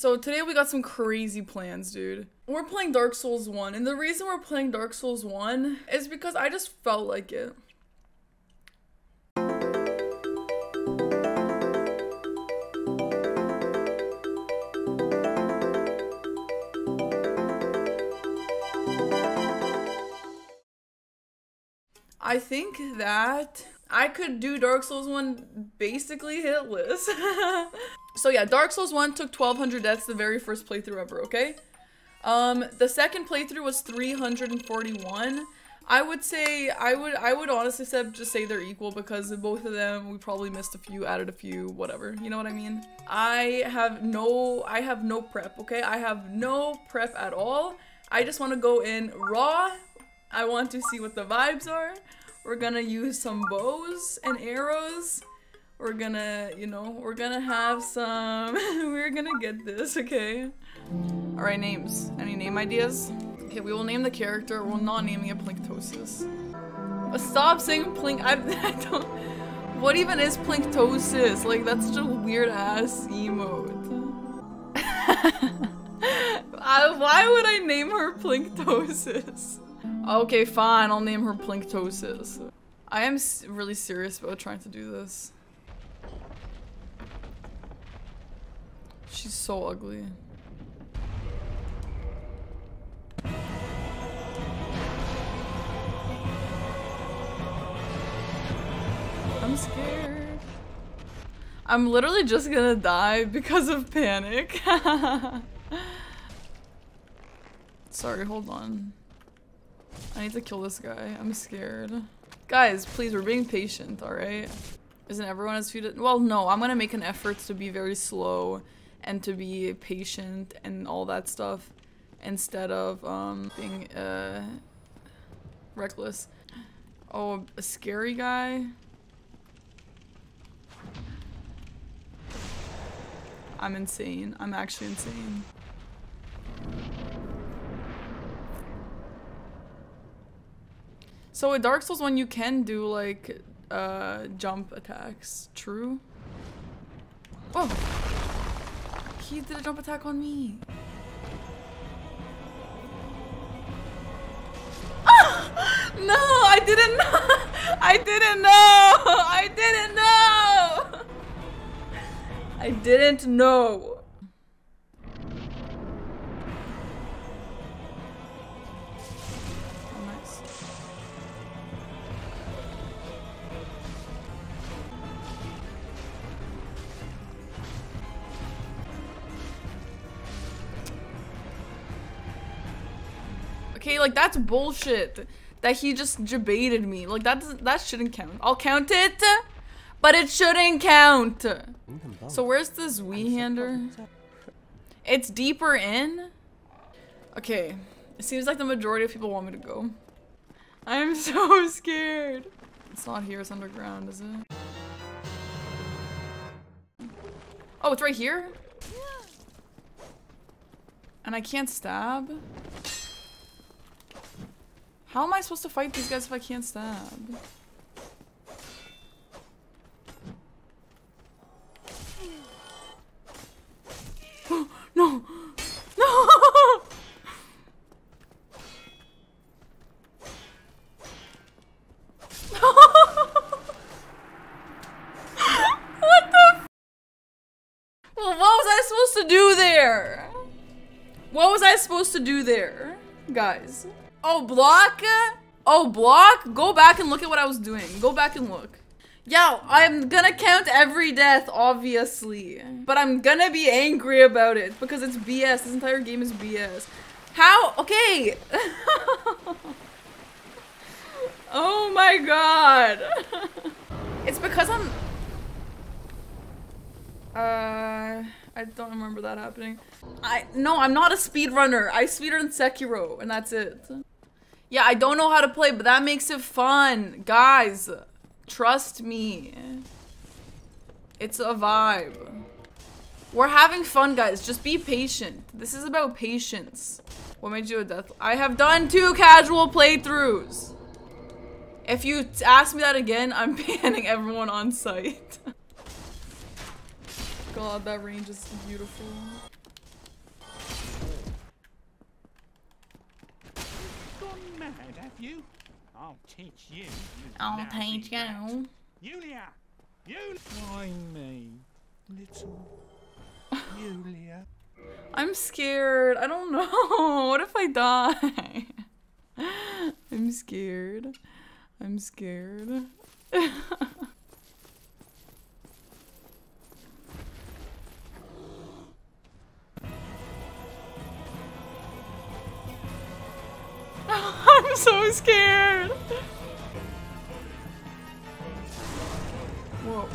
So today we got some crazy plans, dude. We're playing Dark Souls 1, and the reason we're playing Dark Souls 1 is because I just felt like it. I think that I could do Dark Souls 1 basically hitless. So yeah, Dark Souls 1 took 1,200 deaths the very first playthrough ever, okay? The second playthrough was 341. I would honestly just say they're equal because of both of them. We probably missed a few, added a few, whatever. You know what I mean? I have no prep, okay? I have no prep at all. I just want to go in raw. I want to see what the vibes are. We're gonna use some bows and arrows. We're gonna, you know, we're gonna have some... we're gonna get this, okay? Alright, names. Any name ideas? Okay, we will name the character. We're not naming it Planktosis. Stop saying Plank... I don't... What even is Planktosis? Like, that's such a weird-ass emote. Why would I name her Planktosis? Okay, fine. I'll name her Planktosis. I am really serious about trying to do this. She's so ugly. I'm scared. I'm literally just gonna die because of panic. Sorry, hold on. I need to kill this guy. I'm scared. Guys, please, we're being patient, alright? Isn't everyone as few to- Well, no, I'm gonna make an effort to be very slow and to be patient and all that stuff instead of, being, reckless. Oh, a scary guy? I'm insane. I'm actually insane. So with Dark Souls 1, you can do, like, jump attacks. True? Oh! He did a jump attack on me! Ah! No! I didn't know! I didn't know! I didn't know! I didn't know! Okay, like, that's bullshit that he just jebaited me. Like, that shouldn't count. I'll count it, but it shouldn't count. So where's the Zweihander? It's deeper in? Okay, it seems like the majority of people want me to go. I am so scared. It's not here, it's underground, is it? Oh, it's right here? And I can't stab? How am I supposed to fight these guys if I can't stab? Oh, no! No! What the f- Well, what was I supposed to do there? What was I supposed to do there? Guys. Oh, block? Oh, block? Go back and look at what I was doing. Go back and look. Yeah, I'm gonna count every death, obviously. But I'm gonna be angry about it because it's BS. This entire game is BS. How? Okay. Oh my god. It's because I'm... I don't remember that happening. No, I'm not a speedrunner. I speedrun Sekiro, and that's it. Yeah, I don't know how to play, but that makes it fun. Guys, trust me. It's a vibe. We're having fun, guys. Just be patient. This is about patience. What made you a death? I have done 2 casual playthroughs. If you ask me that again, I'm banning everyone on site. God, that range is beautiful. mad, have you? I'll teach you. Yulia! Why me? Little Yulia. I'm scared. I don't know. What if I die? I'm scared. I'm scared. I'm so scared. Whoa.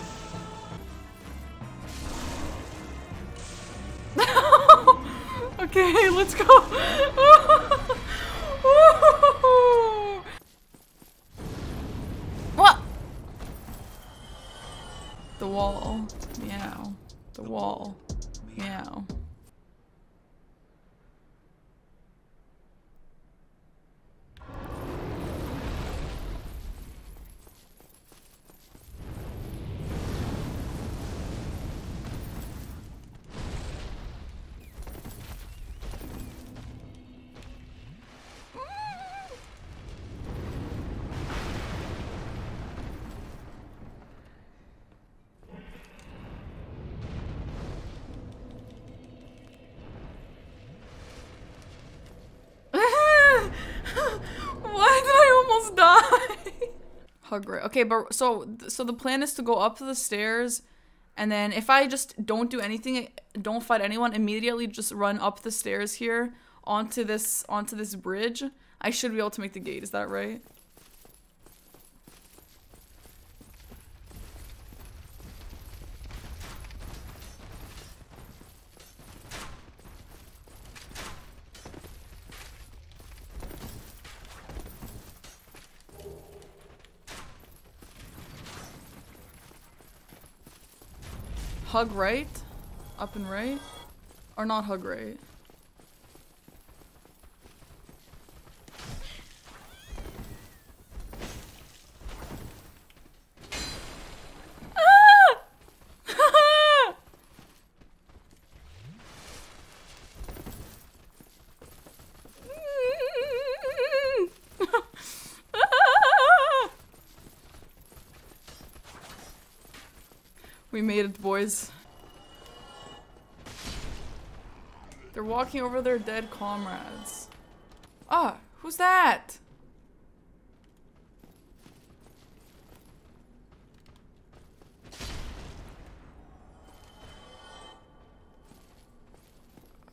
Okay, let's go. What? The wall. Meow. The wall. Meow. Okay, but so the plan is to go up the stairs, and then if I just don't do anything, don't fight anyone, immediately just run up the stairs here onto this bridge. I should be able to make the gate. Is that right? Hug right, up and right, or not hug right. We made it, boys. They're walking over their dead comrades. Ah, who's that?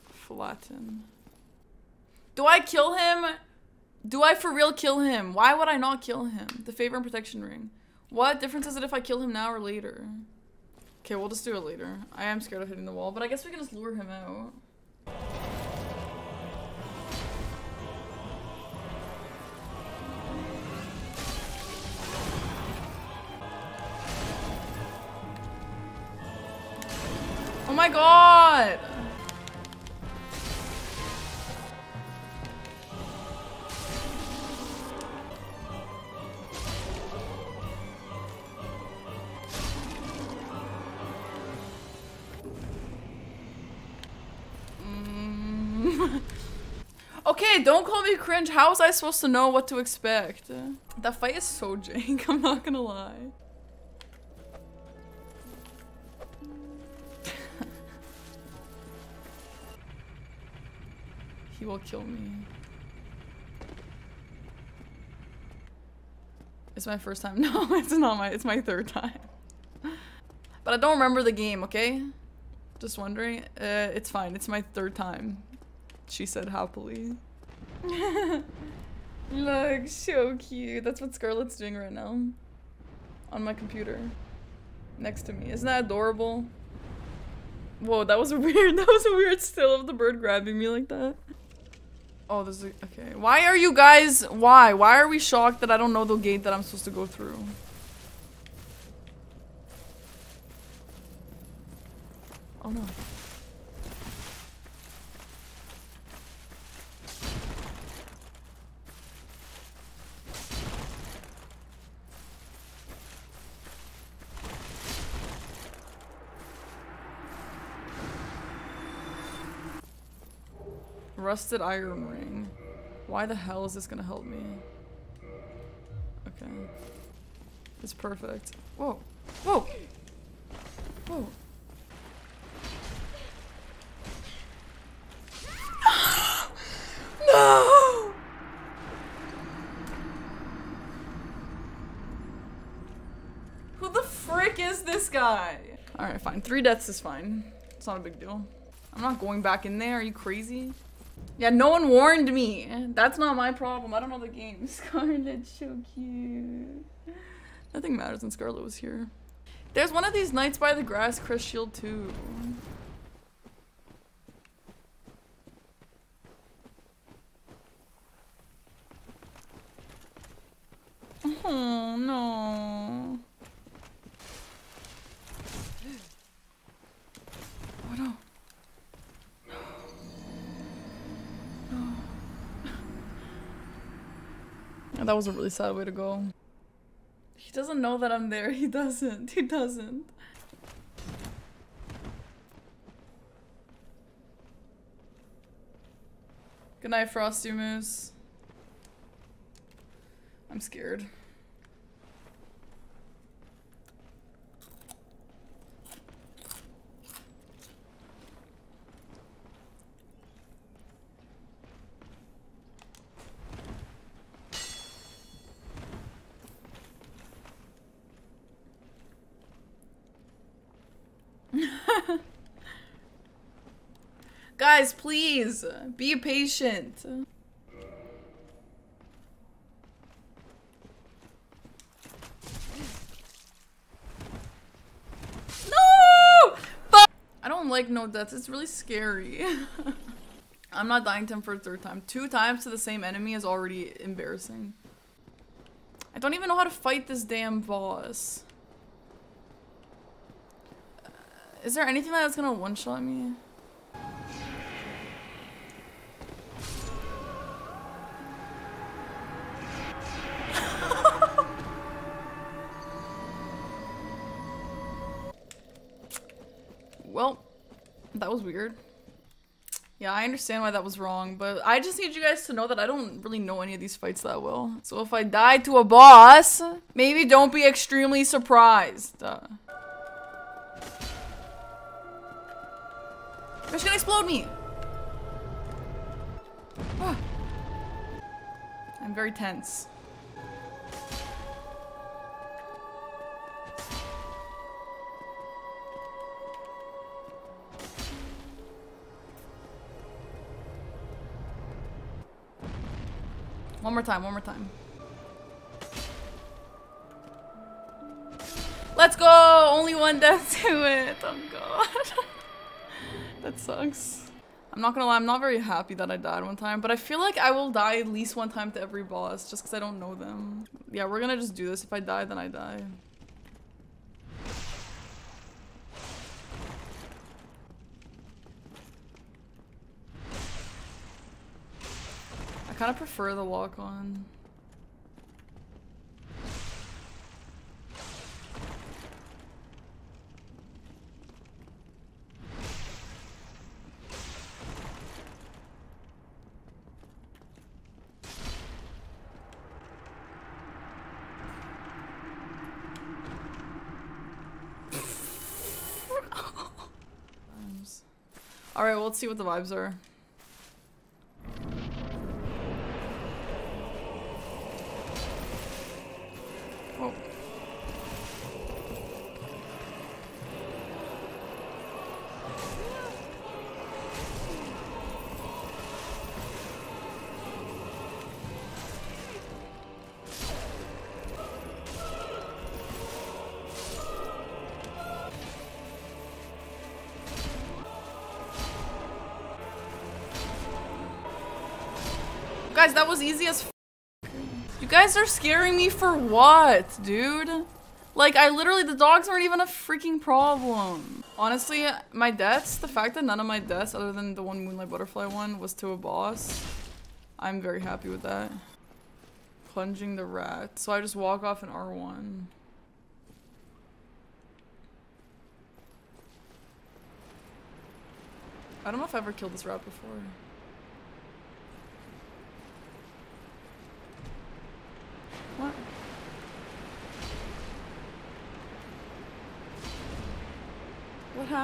Flatten. Do I kill him? Do I for real kill him? Why would I not kill him? The favor and protection ring. What difference is it if I kill him now or later? Okay, we'll just do it later. I am scared of hitting the wall, but I guess we can just lure him out. Oh my god! Okay, don't call me cringe. How was I supposed to know what to expect? That fight is so jank, I'm not gonna lie. He will kill me. It's my first time. No, it's not my, it's my third time. But I don't remember the game, okay? Just wondering. It's fine, it's my third time. She said happily. Look, so cute. That's what Scarlett's doing right now. On my computer. Next to me. Isn't that adorable? Whoa, that was a weird still of the bird grabbing me like that. Oh, this is okay. Why are you guys why are we shocked that I don't know the gate that I'm supposed to go through? Oh no. Rusted iron ring. Why the hell is this gonna help me? Okay. It's perfect. Whoa. Whoa! Whoa. No! Who the frick is this guy? Alright, fine. 3 deaths is fine. It's not a big deal. I'm not going back in there. Are you crazy? Yeah, no one warned me. That's not my problem. I don't know the game. Scarlet's so cute. Nothing matters when Scarlet was here. There's one of these knights by the grass, Crest Shield 2. Oh, no. Oh, no. No. Yeah, that was a really sad way to go. He doesn't know that I'm there. He doesn't. Good night, Frosty Moose. I'm scared. Guys, please be patient. No! I don't like no deaths. It's really scary. I'm not dying to him for a 3rd time. 2 times to the same enemy is already embarrassing. I don't even know how to fight this damn boss. Is there anything that's gonna one-shot me? Well, that was weird. Yeah, I understand why that was wrong, but I just need you guys to know that I don't really know any of these fights that well. So if I die to a boss, maybe don't be extremely surprised. It's gonna explode me! Ah. I'm very tense. One more time. Let's go! Only 1 death to it! Oh god. That sucks. I'm not gonna lie, I'm not very happy that I died 1 time, but I feel like I will die at least 1 time to every boss, just because I don't know them. Yeah, we're gonna just do this. If I die, then I die. I kind of prefer the walk-on. Alright, well, let's see what the vibes are. Oh. Guys, that was easy as f. You guys are scaring me for what, dude? Like, I literally, the dogs weren't even a freaking problem. Honestly, my deaths, the fact that none of my deaths, other than the one Moonlight Butterfly one, was to a boss, I'm very happy with that. Plunging the rat. So I just walk off an R1. I don't know if I've ever killed this rat before.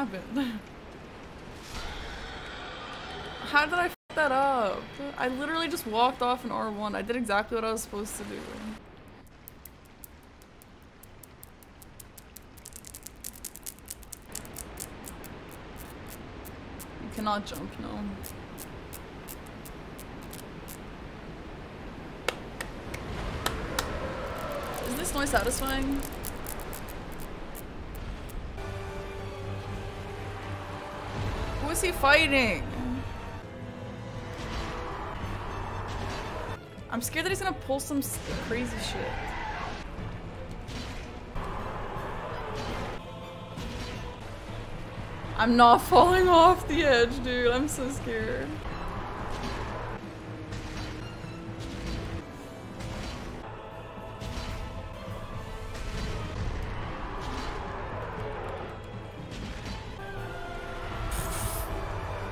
happened? How did I f that up? I literally just walked off an R1. I did exactly what I was supposed to do. You cannot jump, no. Is this noise satisfying? Who is he fighting? I'm scared that he's gonna pull some crazy shit. I'm not falling off the edge, dude. I'm so scared.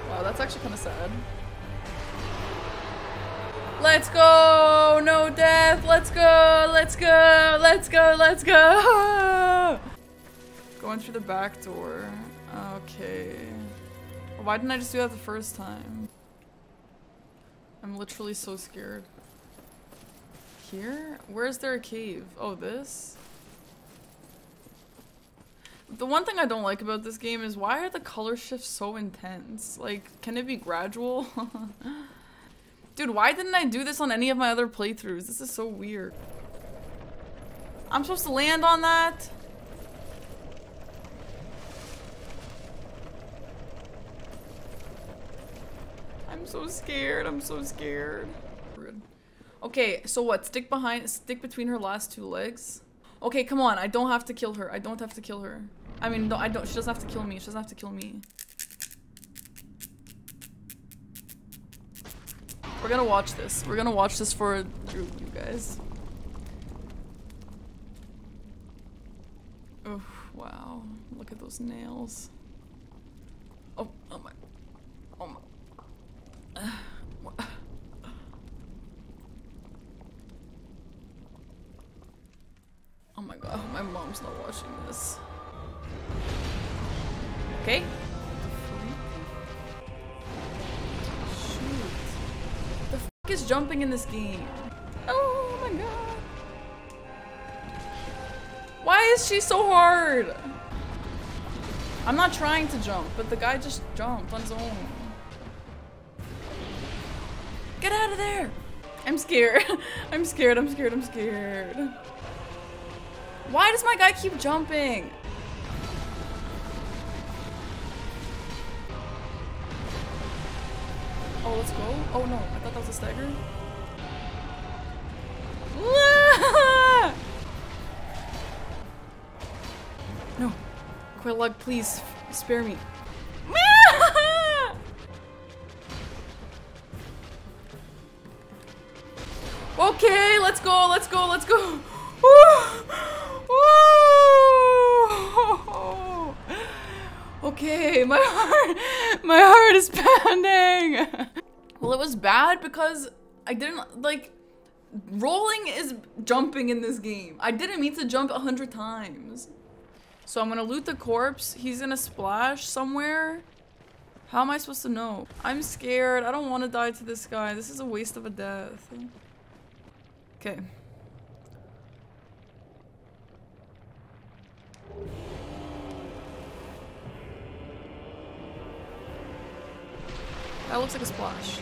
Wow, that's actually kind of sad. Let's go! No death! Let's go! Let's go! Let's go! Let's go! Going through the back door. Okay. Why didn't I just do that the first time? I'm literally so scared. Here? Where is there a cave? Oh, this? The one thing I don't like about this game is why are the color shifts so intense? Like, can it be gradual? Dude, why didn't I do this on any of my other playthroughs? This is so weird. I'm supposed to land on that? I'm so scared. I'm so scared. Okay, so what? Stick between her last two legs? Okay, come on. I don't have to kill her. I don't have to kill her. I mean, no, I don't. She doesn't have to kill me. She doesn't have to kill me. We're gonna watch this. We're gonna watch this for you guys. Oh, wow. Look at those nails. Oh, oh my. Oh my. Oh my god, my mom's not watching this. Okay. Is jumping in this game. Oh my god. Why is she so hard? I'm not trying to jump, but the guy just jumped on his own. Get out of there! I'm scared. I'm scared, I'm scared, I'm scared. Why does my guy keep jumping? Oh, let's go. Oh no, I thought that was a stagger. No. Quelaag, please spare me. Okay, let's go, let's go, let's go. Okay, my heart is pounding. Well, it was bad because I didn't, like, rolling is jumping in this game. I didn't mean to jump 100 times. So I'm gonna loot the corpse. He's gonna splash somewhere. How am I supposed to know? I'm scared. I don't want to die to this guy. This is a waste of a death. Okay. That looks like a splash.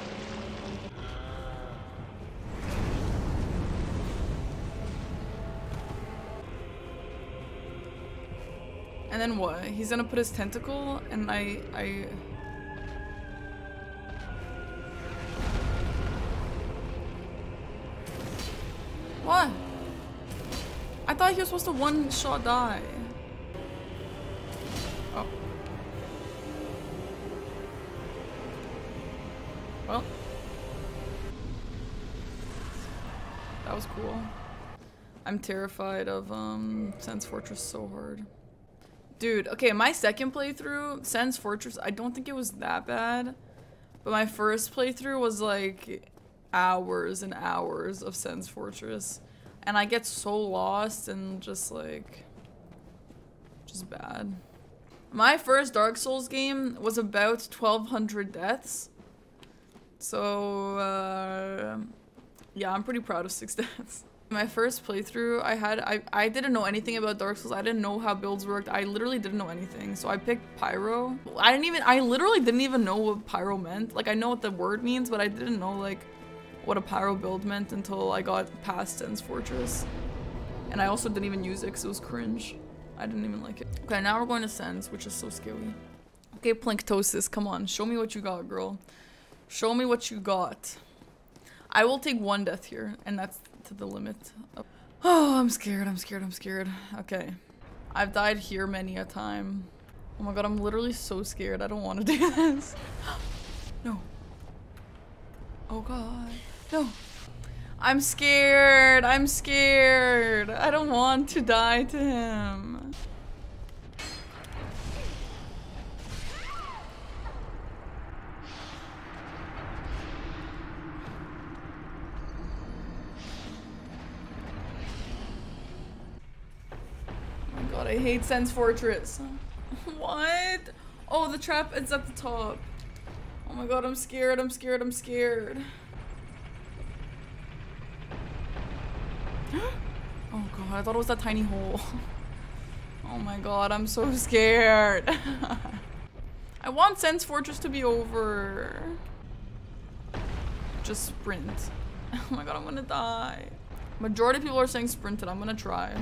And then what? He's gonna put his tentacle and I... What? I thought he was supposed to one-shot die. Oh. Well. That was cool. I'm terrified of Sen's Fortress so hard. Dude, okay, my second playthrough, Sen's Fortress, I don't think it was that bad. But my first playthrough was like hours and hours of Sen's Fortress. And I get so lost and just like, just bad. My first Dark Souls game was about 1,200 deaths. So, yeah, I'm pretty proud of 6 deaths. My first playthrough, I didn't know anything about Dark Souls. I didn't know how builds worked. I literally didn't know anything. So I picked Pyro. I literally didn't even know what Pyro meant. Like, I know what the word means, but I didn't know, like, what a Pyro build meant until I got past Sen's Fortress. And I also didn't even use it because it was cringe. I didn't even like it. Okay, now we're going to Sen's, which is so scary. Okay, Planktosis, come on. Show me what you got, girl. Show me what you got. I will take 1 death here, and that's to the limit. Oh, I'm scared, I'm scared, I'm scared. Okay. I've died here many a time. Oh my god, I'm literally so scared. I don't want to do this. No. Oh god. No. I'm scared. I'm scared. I don't want to die to him. Oh my god, I hate Sen's Fortress. What? Oh, the trap is at the top. Oh my god, I'm scared. I'm scared. I'm scared. Oh god, I thought it was that tiny hole. Oh my god, I'm so scared. I want Sen's Fortress to be over. Just sprint. Oh my god, I'm gonna die. Majority of people are saying sprinted. I'm gonna try.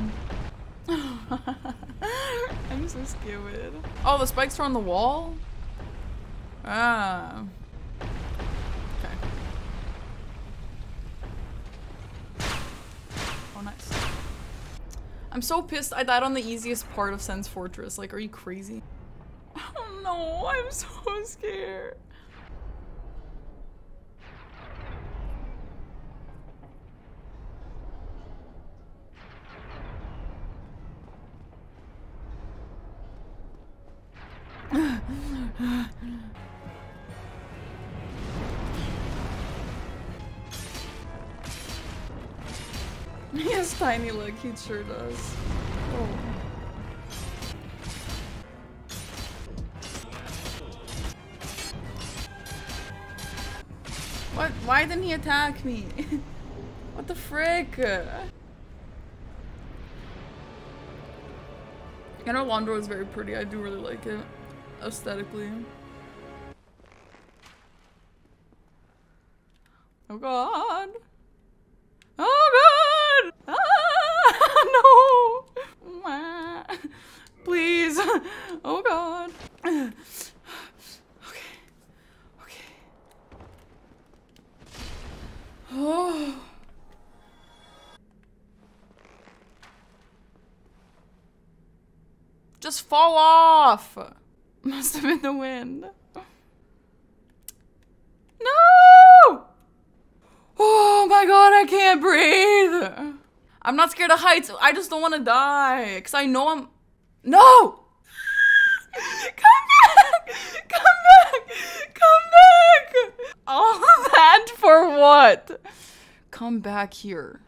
I'm so scared. Oh, the spikes are on the wall? Ah. Oh, nice. I'm so pissed I died on the easiest part of Sen's Fortress. Like, are you crazy? Oh no, I'm so scared. He has tiny leg, he sure does. Oh. What? Why didn't he attack me? What the frick? You know, Wanderer is very pretty. I do really like it. Aesthetically. Oh god. Oh god! Ah, no! Please! Oh god! Okay. Okay. Oh. Just fall off! Must have been the wind. No! Oh my god, I can't breathe! I'm not scared of heights, I just don't want to die. Because I know I'm... No! Come back! Come back! Come back! All that for what? Come back here.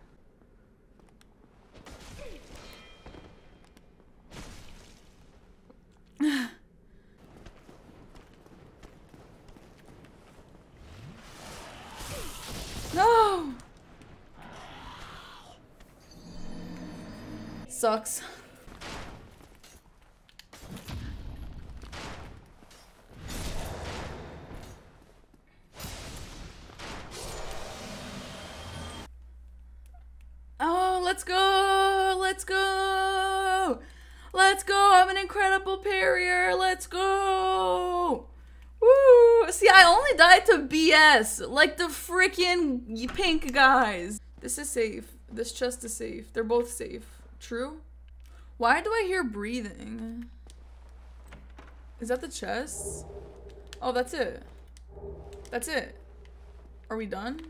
No! Sucks. Oh, let's go! Let's go! Let's go! I'm an incredible parrier! Let's go! Woo! See, I only died to BS, like the freaking pink guys. This is safe. This chest is safe. They're both safe. True? Why do I hear breathing? Is that the chest? Oh, that's it. That's it. Are we done?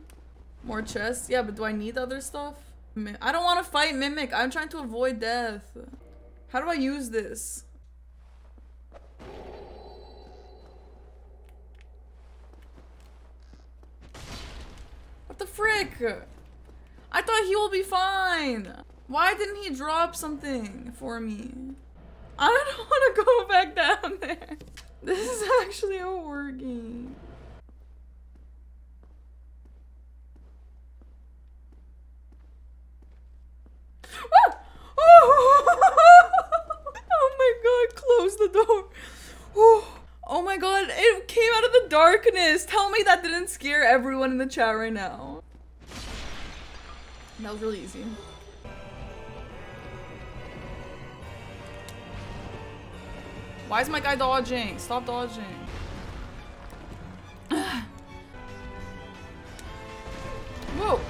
More chests? Yeah, but do I need other stuff? I don't want to fight Mimic. I'm trying to avoid death. How do I use this? What the frick? I thought he will be fine. Why didn't he drop something for me? I don't want to go back down there. This is actually a horror game. Ah! Oh my god, close the door. Oh my god, it came out of the darkness. Tell me that didn't scare everyone in the chat right now. That was really easy. Why is my guy dodging? Stop dodging. Whoa.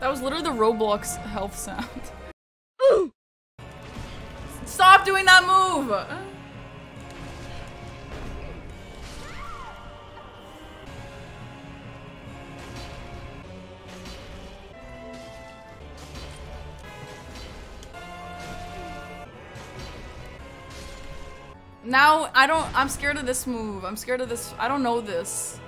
That was literally the Roblox health sound. Ooh. Stop doing that move! Now, I'm scared of this move. I'm scared of this. I don't know this.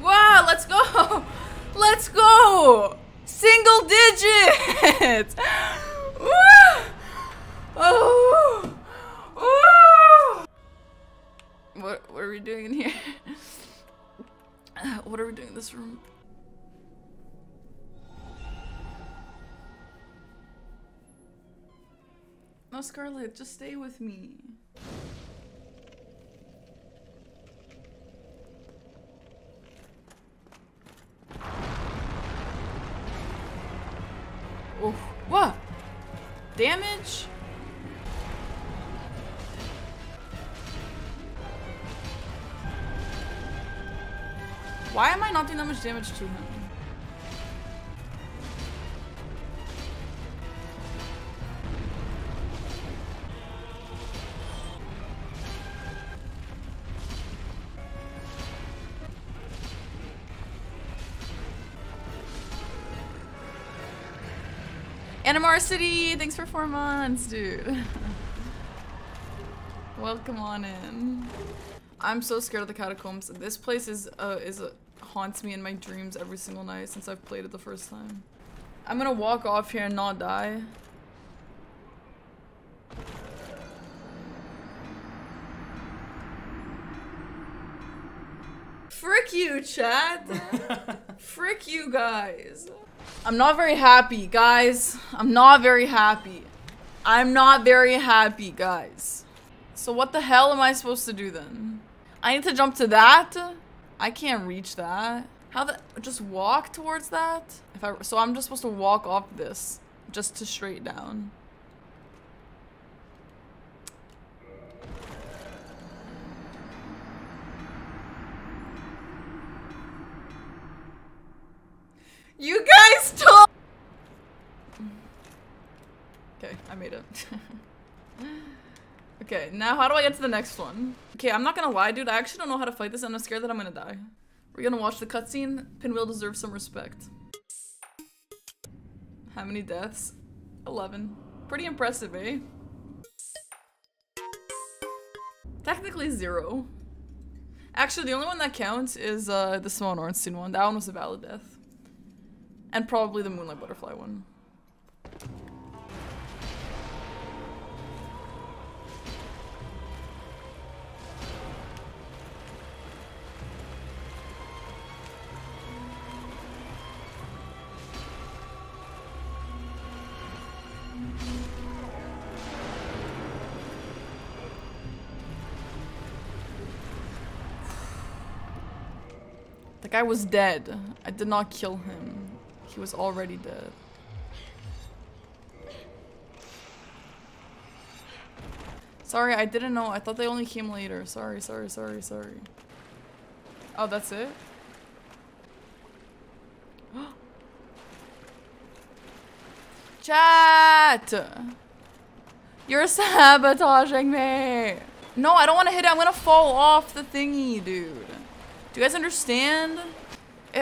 Wow, let's go. Let's go. Single digits! Oh. Oh. What are we doing in here? What are we doing in this room? No, Scarlet, just stay with me. Oh, what? Damage? Why am I not doing that much damage to him? Animar City, thanks for 4 months, dude. Welcome on in. I'm so scared of the catacombs. This place haunts me in my dreams every single night since I've played it the first time. I'm gonna walk off here and not die. Frick you, chat. Frick you guys. I'm not very happy, guys. I'm not very happy. I'm not very happy, guys. So what the hell am I supposed to do then? I need to jump to that? I can't reach that. How the- just walk towards that? So I'm just supposed to walk off this. Just to straight down. You guys told- Okay, I made it. Okay, now how do I get to the next one? Okay, I'm not gonna lie, dude. I actually don't know how to fight this and I'm scared that I'm gonna die. We're gonna watch the cutscene. Pinwheel deserves some respect. How many deaths? 11. Pretty impressive, eh? Technically 0. Actually, the only one that counts is the Smough and Ornstein one. That one was a valid death. And probably the Moonlight Butterfly one. The guy was dead. I did not kill him. He was already dead. Sorry, I didn't know. I thought they only came later. Sorry. Oh, that's it? Chat! You're sabotaging me! No, I don't want to hit it. I'm gonna fall off the thingy, dude. Do you guys understand?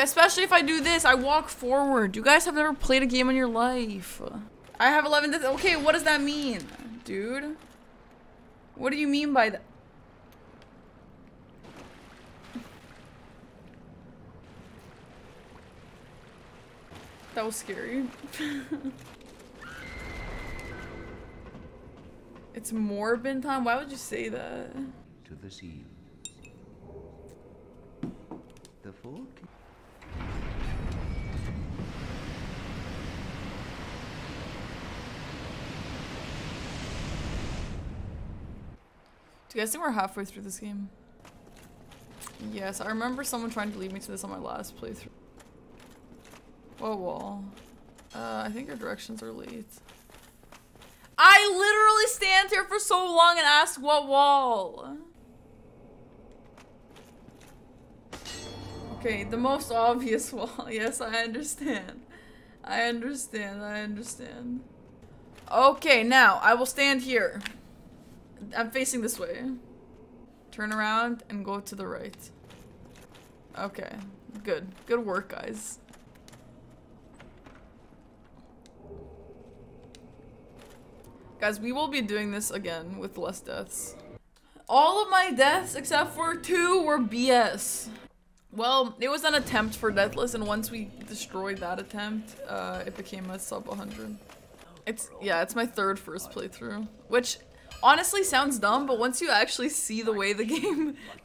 Especially if I do this, I walk forward. You guys have never played a game in your life. I have 11 deaths. Okay, what does that mean? Dude. What do you mean by that? That was scary. It's morbid time? Why would you say that? To the sea. The Four Kings. Do you guys think we're halfway through this game? Yes, I remember someone trying to lead me to this on my last playthrough. Whoa, wall. I think our directions are late. I literally stand here for so long and ask what wall. Okay, the most obvious wall. Yes, I understand. I understand. I understand. Okay, now I will stand here. I'm facing this way. Turn around and go to the right. Okay, good. Good work, guys. Guys, we will be doing this again with less deaths. All of my deaths, except for 2, were BS. Well, it was an attempt for Deathless, and once we destroyed that attempt, it became a sub 100. It's my third first playthrough, which honestly sounds dumb, but once you actually see the way the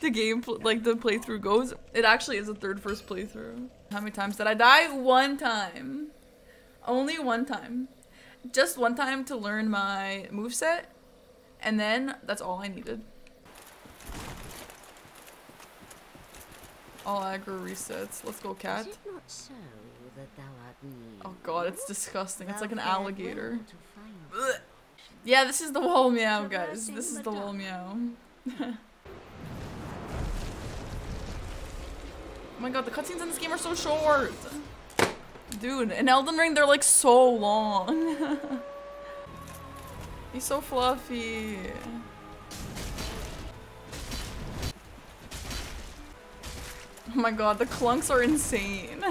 playthrough goes, it actually is a third first playthrough. How many times did I die? One time. Only one time. Just one time to learn my moveset, and then that's all I needed. All aggro resets. Let's go, cat. Oh god, it's disgusting. It's like an alligator. Ugh. Yeah, this is the wall meow, guys. This is the wall meow. Oh my god, the cutscenes in this game are so short! Dude, in Elden Ring, they're like so long. He's so fluffy. Oh my god, the clunks are insane.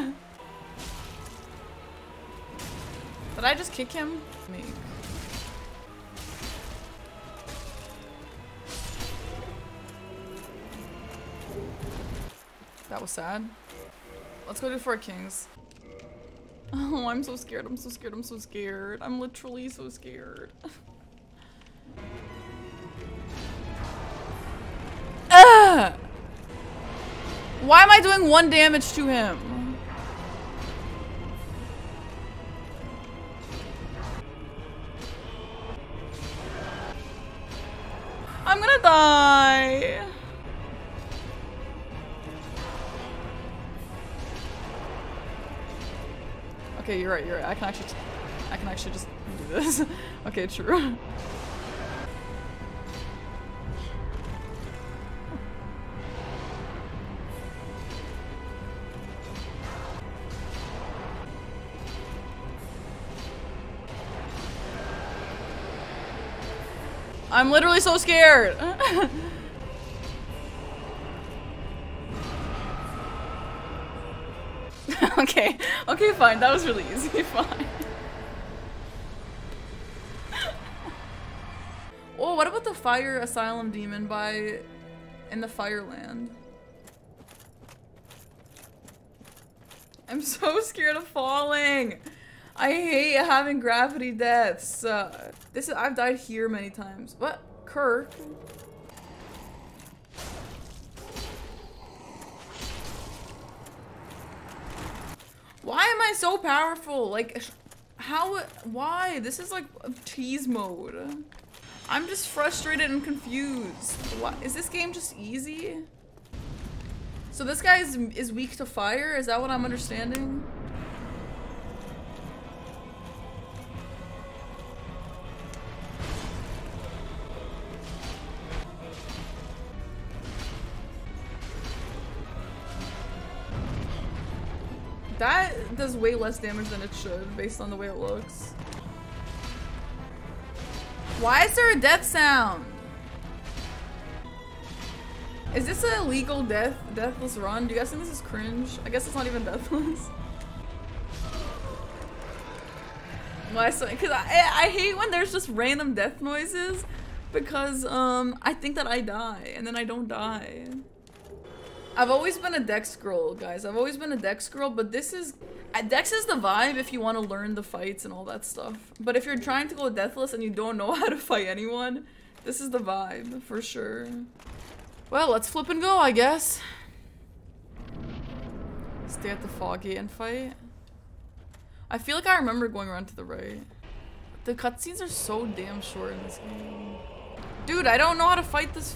Did I just kick him? Me. That was sad. Let's go do 4 Kings. Oh, I'm so scared, I'm so scared, I'm so scared. I'm literally so scared. Ah! Why am I doing 1 damage to him? I'm gonna die. Okay, you're right, you're right. I can actually just do this. Okay, true. I'm literally so scared. Okay, okay, fine. That was really easy. Fine. Oh, what about the fire Asylum Demon in the Fireland? I'm so scared of falling. I hate having gravity deaths. I've died here many times. What? Kirk? Why am I so powerful? Like, why? This is like cheese mode. I'm just frustrated and confused. What? Is this game just easy? So this guy is weak to fire? Is that what I'm understanding? That does way less damage than it should, based on the way it looks. Why is there a death sound? Is this a legal deathless run? Do you guys think this is cringe? I guess it's not even deathless. Why? So, because I hate when there's just random death noises, because I think that I die and then I don't die. I've always been a Dex girl, guys. I've always been a Dex girl, but this is Dex is the vibe if you want to learn the fights and all that stuff. But if you're trying to go deathless and you don't know how to fight anyone, this is the vibe for sure. Well, let's flip and go, I guess. Stay at the fog gate and fight. I feel like I remember going around to the right. The cutscenes are so damn short in this game. Dude, I don't know how to fight this.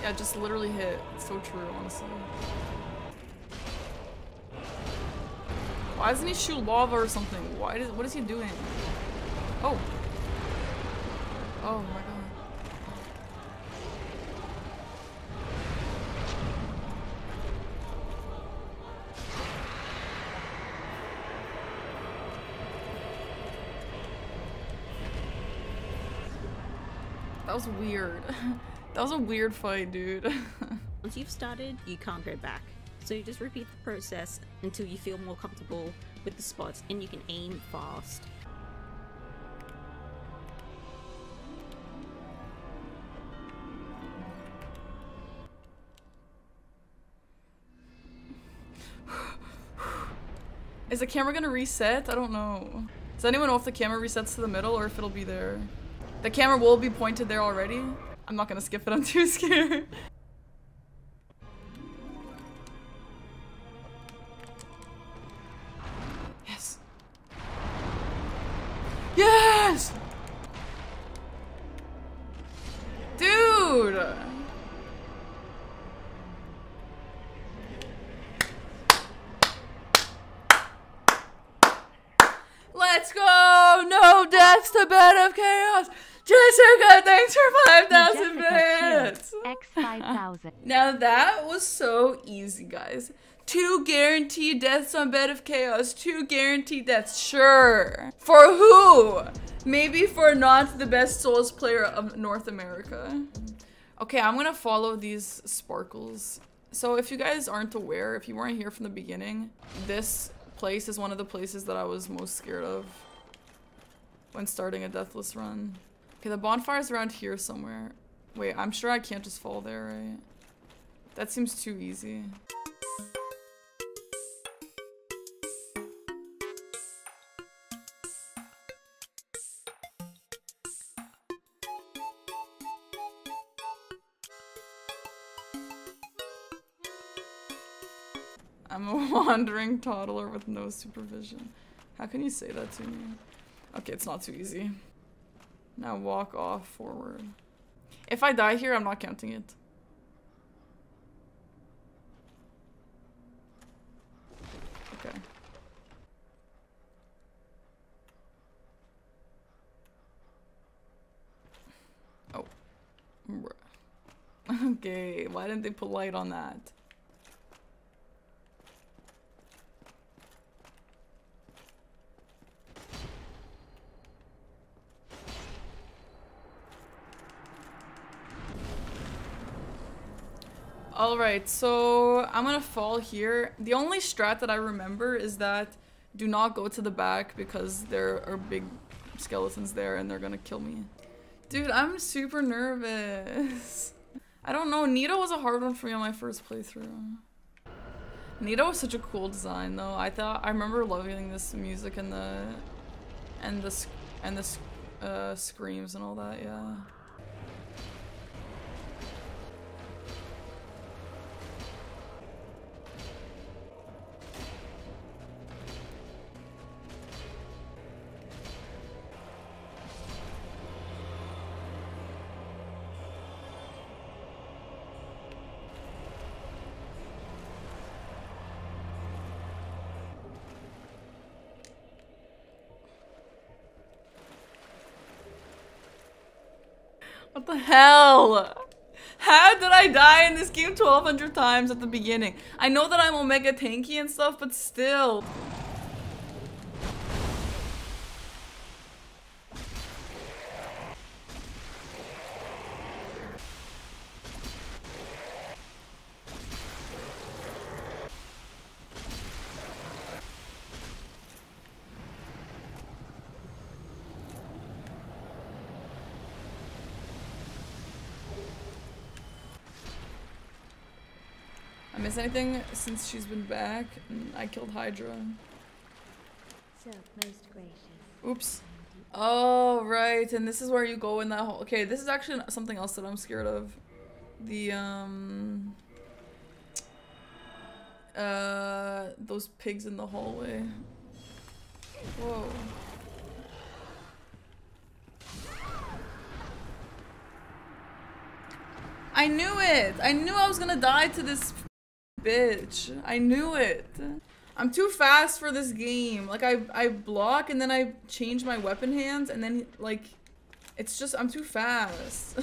Yeah, just literally hit. It's so true, honestly. Why doesn't he shoot lava or something? What is he doing? Oh. Oh my god. That was weird. That was a weird fight, dude. Once you've started, you can't go back. So you just repeat the process until you feel more comfortable with the spots and you can aim fast. Is the camera gonna reset? I don't know. Does anyone know if the camera resets to the middle or if it'll be there? The camera will be pointed there already. I'm not gonna skip it, I'm too scared. Yes. Yes! Dude! Let's go! No deaths to Bed of Chaos! Jessica, thanks for 5,000 bits! X 5,000. Now that was so easy, guys. 2 guaranteed deaths on Bed of Chaos. 2 guaranteed deaths, sure. For who? Maybe for not the best Souls player of North America. Okay, I'm gonna follow these sparkles. So if you guys aren't aware, if you weren't here from the beginning, this place is one of the places that I was most scared of when starting a deathless run. Okay, the bonfire's around here somewhere. Wait, I'm sure I can't just fall there, right? That seems too easy. I'm a wandering toddler with no supervision. How can you say that to me? Okay, it's not too easy. Now walk off forward. If I die here, I'm not counting it. Okay. Oh. Okay, why didn't they put light on that? Alright, so I'm gonna fall here. The only strat that I remember is that do not go to the back because there are big skeletons there and they're gonna kill me. Dude, I'm super nervous. I don't know, Nito was a hard one for me on my first playthrough. Nito was such a cool design though. I remember loving this music and the screams and all that, yeah. What the hell? How did I die in this game 1,200 times at the beginning? I know that I'm omega tanky and stuff, but still. miss anything since she's been back? I killed Hydra. So, most gracious. Oops. Oh, right. And this is where you go in that hole. Okay, this is actually something else that I'm scared of. The, those pigs in the hallway. Whoa. I knew it! I knew I was gonna die to this bitch. I knew it. I'm too fast for this game. Like, I block and then I change my weapon hands and then, like, it's just, I'm too fast.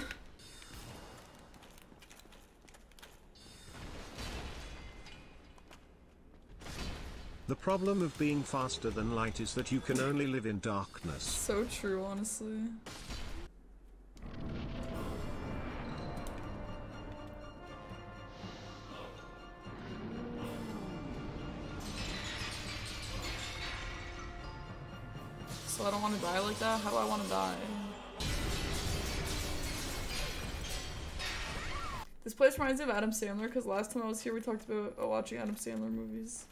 The problem of being faster than light is that you can only live in darkness. So true, honestly. So I don't want to die like that? How do I want to die? This place reminds me of Adam Sandler because last time I was here we talked about watching Adam Sandler movies.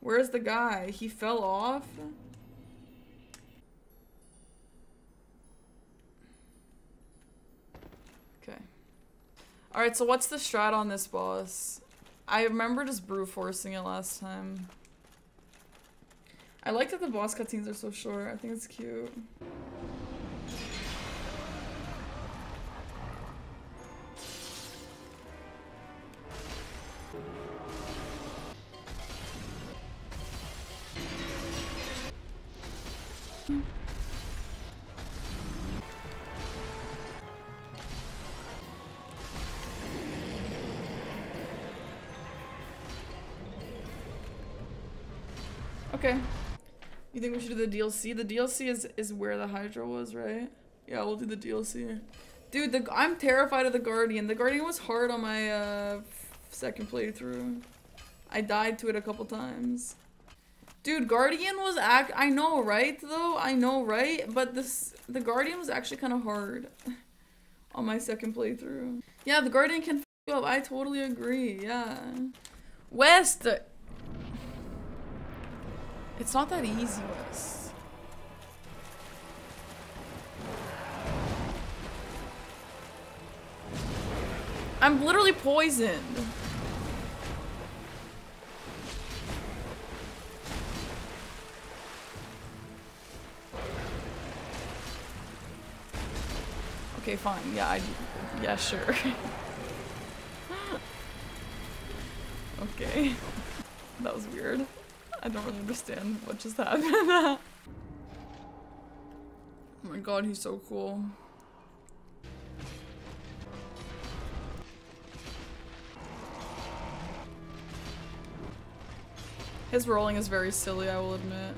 Where's the guy? He fell off? Okay. Alright, so what's the strat on this boss? I remember just brute forcing it last time. I like that the boss cutscenes are so short. I think it's cute. Okay. You think we should do the DLC? The DLC is where the Hydra was, right? Yeah, we'll do the DLC. Dude, I'm terrified of the Guardian. The Guardian was hard on my second playthrough. I died to it a couple times. Dude, Guardian was I know, right, though? I know, right? But the Guardian was actually kind of hard on my second playthrough. Yeah, the Guardian can f*** you up. I totally agree, yeah. West! It's not that easy, Wes. I'm literally poisoned. Okay, fine. Yeah, yeah, sure. Okay. That was weird. I don't really understand what just happened. Oh my god, he's so cool. His rolling is very silly, I will admit.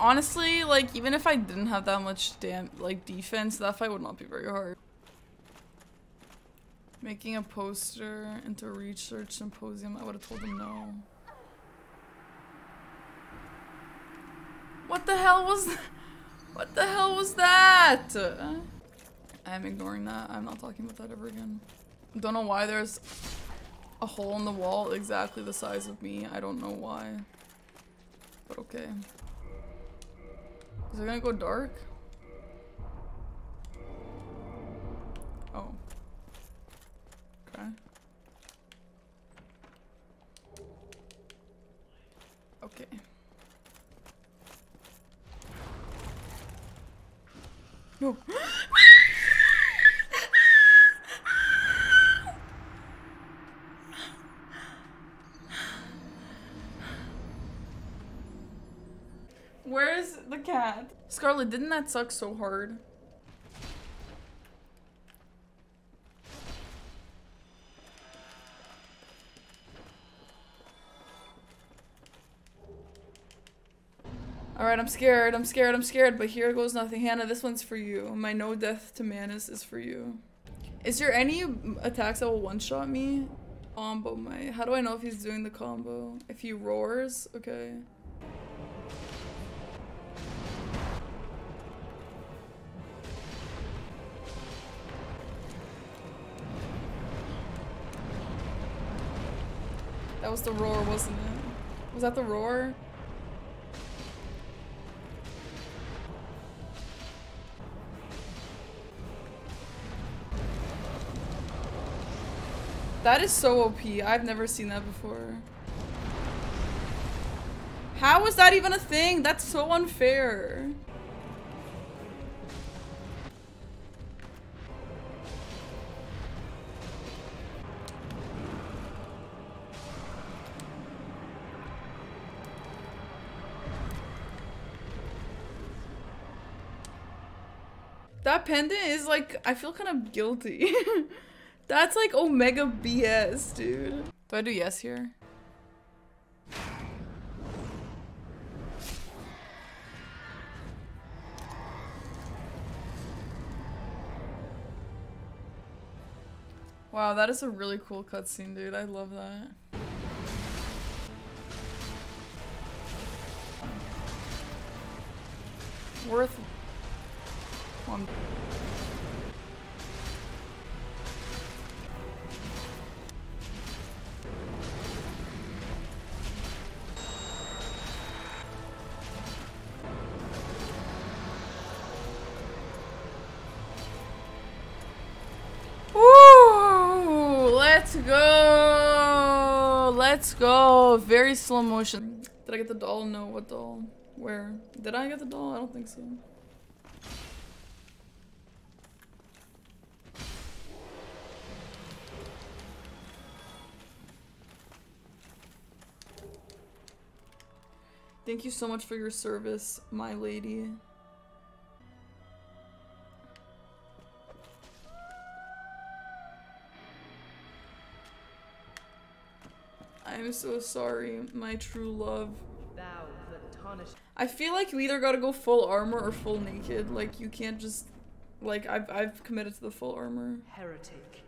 Honestly, like, even if I didn't have that much defense, that fight would not be very hard. Making a poster into a research symposium, I would have told him no. What the hell was that? What the hell was that? I'm ignoring that. I'm not talking about that ever again. Don't know why there's a hole in the wall exactly the size of me. I don't know why. But okay. Is it gonna go dark? Oh. Okay. Okay. No. Where's the cat? Scarlet, didn't that suck so hard? Alright, I'm scared, but here goes nothing. Hannah, this one's for you. My no death to Manus is for you. Is there any attacks that will one-shot me? Combo might. How do I know if he's doing the combo? If he roars? Okay. That was the roar, wasn't it? Was that the roar? That is so OP. I've never seen that before. How is that even a thing? That's so unfair. That pendant is like, I feel kind of guilty. That's like omega BS, dude. Do I do yes here? Wow, that is a really cool cutscene, dude. I love that. Worth one. Let's go. Very slow motion. Did I get the doll? No, what doll? Where? Did I get the doll? I don't think so. Thank you so much for your service, my lady. I'm so sorry, my true love. I feel like you either gotta go full armor or full naked. Like you can't just, like I've committed to the full armor. Heretic.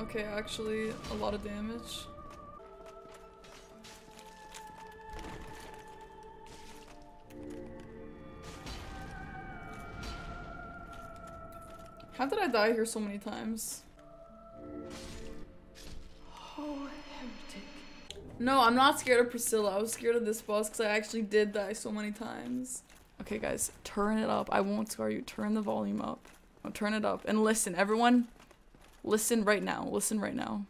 Okay, actually, a lot of damage. How did I die here so many times? Oh, heretic. No, I'm not scared of Priscilla. I was scared of this boss because I actually did die so many times. Okay, guys, turn it up. I won't scar you. Turn the volume up. No, turn it up. And listen, everyone. Listen right now. Listen right now.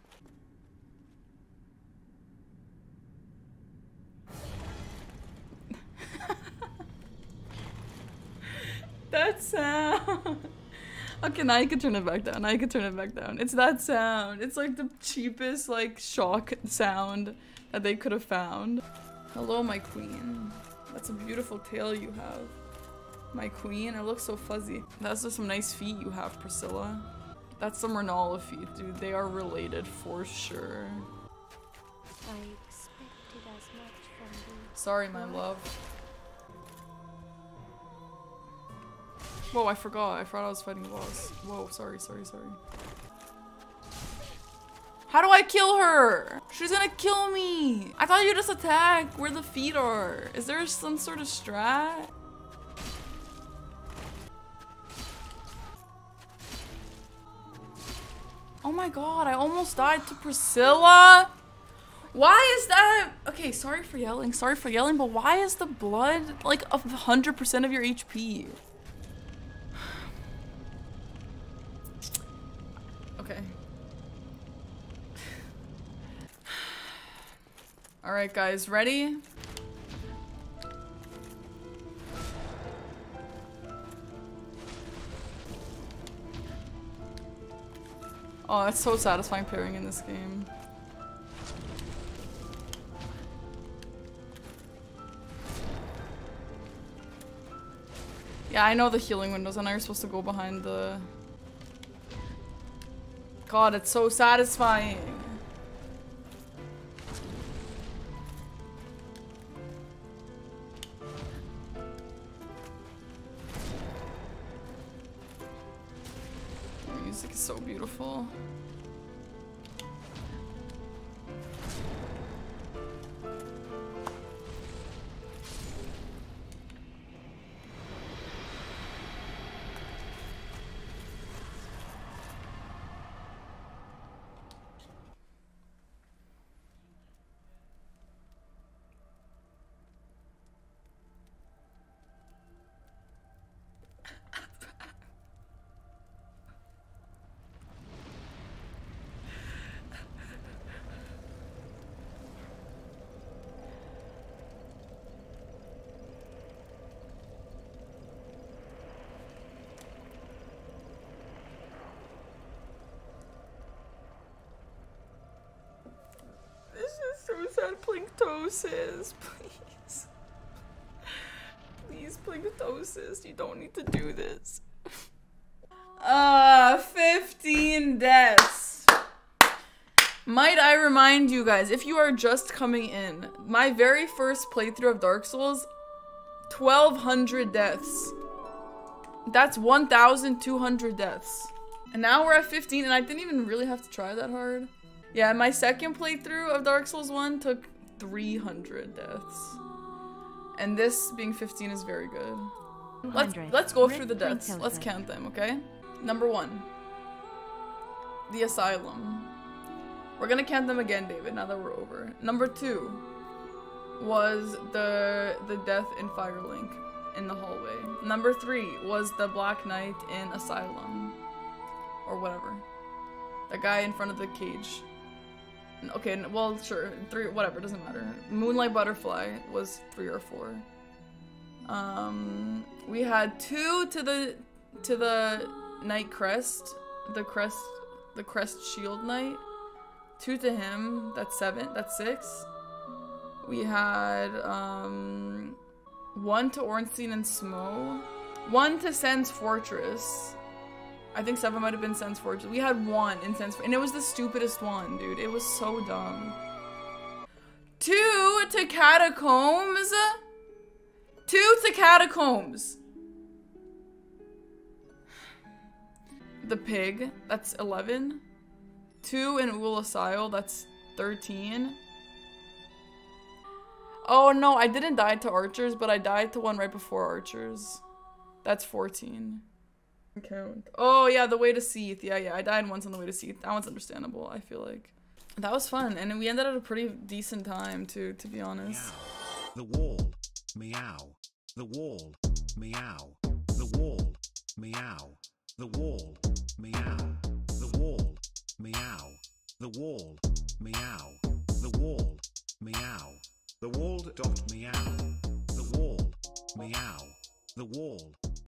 That sound. Okay, now you can turn it back down. Now you can turn it back down. It's that sound. It's like the cheapest, like, shock sound that they could have found. Hello, my queen. That's a beautiful tail you have. My queen? It looks so fuzzy. That's just some nice feet you have, Priscilla. That's some Renala feet, dude. They are related for sure. I expected as much from you. Sorry, my love. Whoa, I forgot. I thought I was fighting the boss. Whoa, sorry. How do I kill her? She's gonna kill me. I thought you just attacked where the feet are. Is there some sort of strat? Oh my god, I almost died to Priscilla. Why is that? Okay, sorry for yelling, but why is the blood like 100% of your HP? Okay. All right, guys, ready? Oh, it's so satisfying pairing in this game. Yeah, I know the healing windows, and I are supposed to go behind the... God, it's so satisfying. music is so beautiful. Suicide Planktosis, please. Please, Planktosis, you don't need to do this. 15 deaths. Might I remind you guys, if you are just coming in, my very first playthrough of Dark Souls, 1,200 deaths. That's 1,200 deaths. And now we're at 15, and I didn't even really have to try that hard. Yeah, my second playthrough of Dark Souls 1 took 300 deaths. And this being 15 is very good. Let's go through the deaths. Let's count them, okay? Number 1. The Asylum. We're gonna count them again, David, now that we're over. Number 2 was the death in Firelink in the hallway. Number 3 was the Black Knight in Asylum. Or whatever. The guy in front of the cage. Okay, well, sure, 3, whatever, doesn't matter. Moonlight Butterfly was 3 or 4. We had 2 to the Knight Crest, the Crest Shield Knight. 2 to him, that's 7, that's 6. We had 1 to Ornstein and Smough, 1 to Sen's Fortress. I think 7 might have been Sen's Fortress. We had 1 in Sen's Fortress, and it was the stupidest one, dude. It was so dumb. 2 to Catacombs. 2 to Catacombs. The Pig, that's 11. 2 in Ul Asile, that's 13. Oh no, I didn't die to Archers, but I died to one right before Archers. That's 14. Count. Oh yeah, the way to Seath. Yeah, I died once on the way to Seath. That one's understandable, I feel like. That was fun, and we ended at a pretty decent time too, to be honest. Meow. The wall, meow. The wall, meow. The wall, meow. The wall, meow. The wall, meow. The wall, meow. The wall, meow. The wall, meow. The wall, meow. The wall,